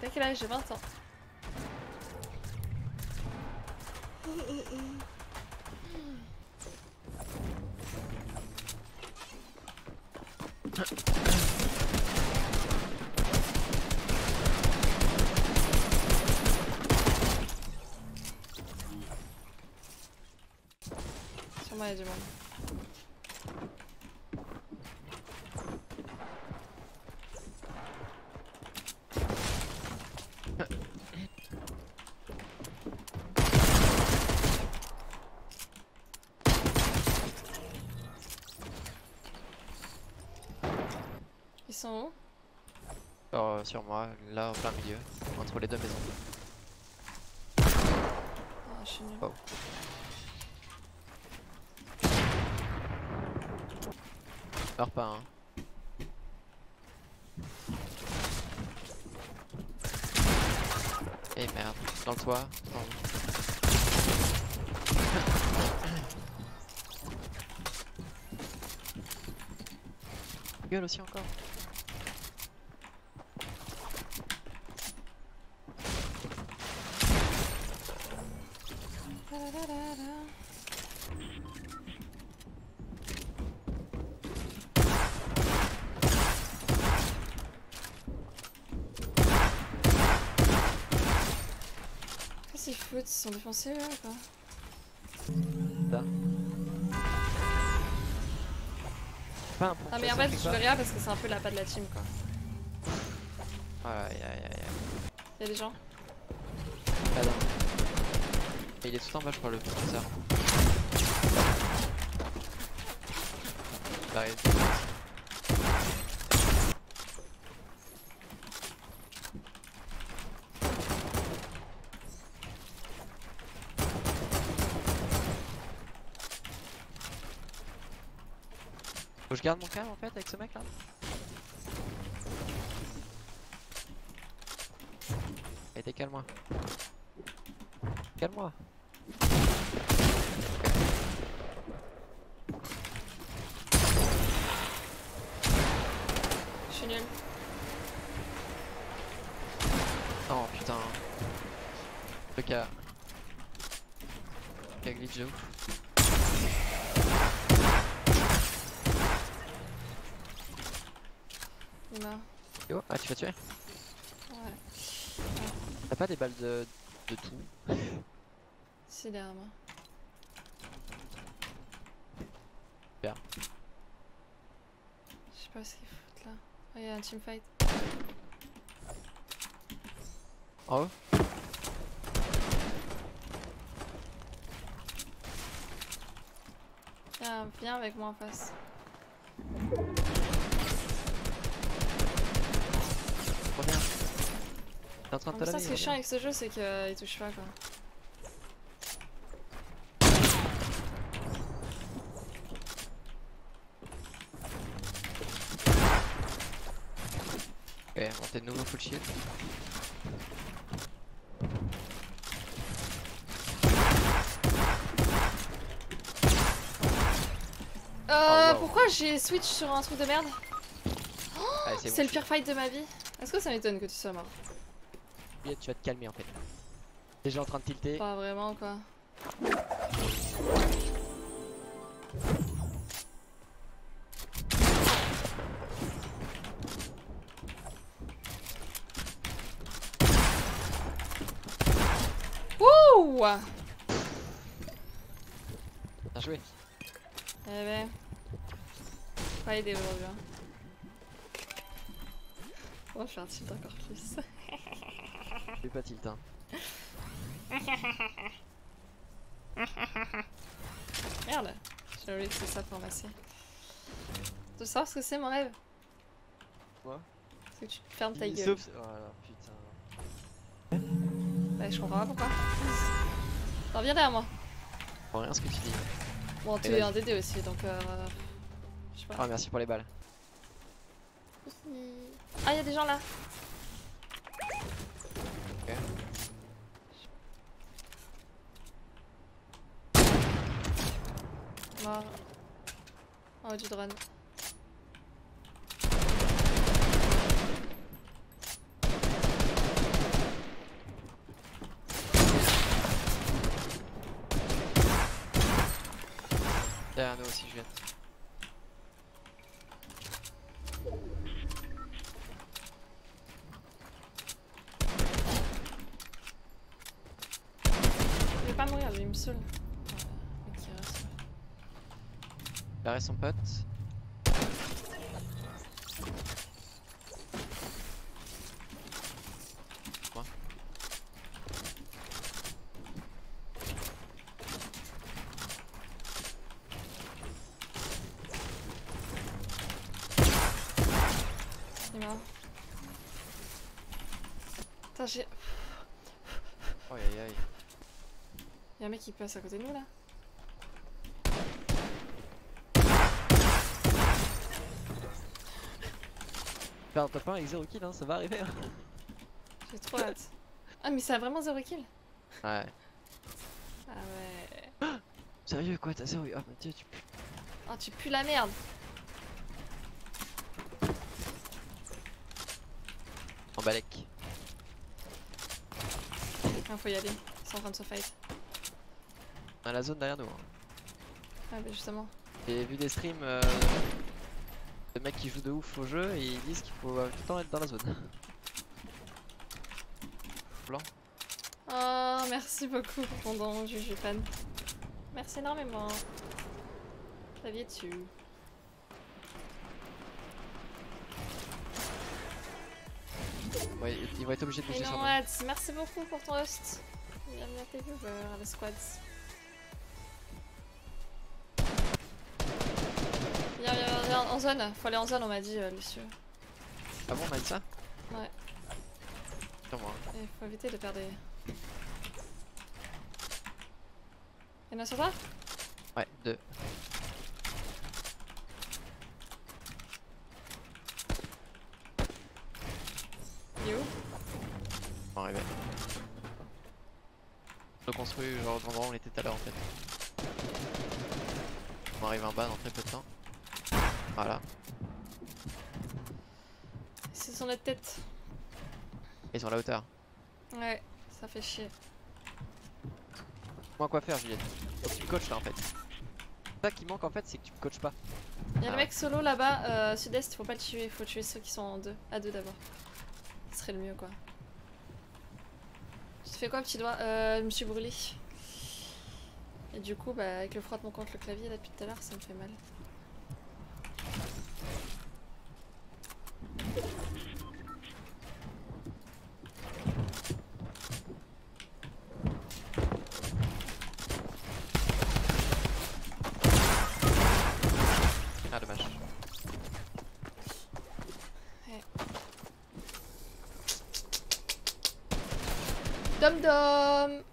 T'as quel âge? J'ai 20 ans. Sûrement il y a du monde. Ils sont où? Sur moi, là au plein milieu, entre les deux maisons. Ah, je suis nul. Oh. Meurs pas, hein. Eh merde, dans le toit. Gueule aussi encore. Qu'est-ce qu'ils foutent? Ils sont défoncés là ou pas? Ah mais en fait je veux rien parce que c'est un peu la patte de la team quoi. Aïe aïe aïe. Y'a des gens là, là. Il est tout en bas je crois le professeur. Il arrive. Faut que je garde mon calme en fait avec ce mec là. Et décale-moi. Calme-moi. Je suis nul. Oh putain. Le cas. Le cas glitch de ouf. Non. Yo, ah tu vas tuer? Ouais. T'as pas des balles de tout? C'est derrière moi. Super. Je sais pas ce qu'ils foutent là. Oh y'a un teamfight. En haut? Tiens, viens avec moi en face. Reviens. T'es en train de te laver. Ça ce qui est chiant avec ce jeu c'est qu'il touche pas quoi. Ok, on t'est de nouveau full shield. Wow. Pourquoi j'ai switch sur un truc de merde? Oh, ah, c'est le pire fight de ma vie. Est-ce que ça m'étonne que tu sois mort? Juliette, tu vas te calmer en fait. T'es déjà en train de tilter. Pas vraiment quoi. Ouah! Bien joué! Eh ben. Pas aidé aujourd'hui. On va faire un tilt encore plus. Je fais pas tilt, hein. Merde! J'ai oublié que c'est ça pour masser. Tu veux savoir ce que c'est mon rêve? Quoi? C'est que tu fermes ta gueule. Voilà, putain. Bah je comprends pas pourquoi. Attends, viens derrière moi. Je comprends rien ce que tu dis. Bon tu es un DD aussi donc je sais pas. Ah merci pour les balles. Ah y'a des gens là. Ok. Mort. En haut du drone. Juliette. Il va pas mourir lui, il me saoule. Il reste son pote. Y'a un mec qui passe à côté de nous là. T'as pas avec 0 kill hein, ça va arriver hein. J'ai trop hâte. Ah mais ça a vraiment 0 kill. Ouais. Ah ouais. Sérieux quoi, t'as 0 kill. Oh mon dieu tu pues. Ah oh, tu pues la merde. En balèque. Ah, faut y aller, ils sont en train de se fight. On a la zone derrière nous. Hein. Ah bah justement. J'ai vu des streams de mecs qui jouent de ouf au jeu et ils disent qu'il faut tout le temps être dans la zone. Blanc. Oh merci beaucoup pour ton don Juju fan. Merci énormément. Flavier tu. Ouais, ils vont être obligés de bouger sur moi. Merci beaucoup pour ton host. Bienvenue à tes viewers, à la squad. Viens en zone, faut aller en zone on m'a dit Lucieux. Ah bon on m'a dit ça? Ouais. Attends moi. Il faut éviter de perdre des... Y'en a sur toi? Ouais, deux. Il est où? On arrive. On construit genre au endroit où on était tout à l'heure en fait. On arrive en bas dans très peu de temps. Voilà. C'est sur notre tête. Ils sont à la hauteur. Ouais, ça fait chier. Moi quoi faire Juliette? Faut que tu me coaches là en fait. Ça qui manque en fait c'est que tu me coaches pas. Y'a le mec solo là-bas, sud-est, faut pas le tuer, faut tuer ceux qui sont en deux. À deux d'abord. Ce serait le mieux quoi. Tu te fais quoi petit doigt? Je me suis brûlé. Et du coup bah avec le frottement contre le clavier là depuis tout à l'heure ça me fait mal. Ah dommage. Ouais. Dom dom.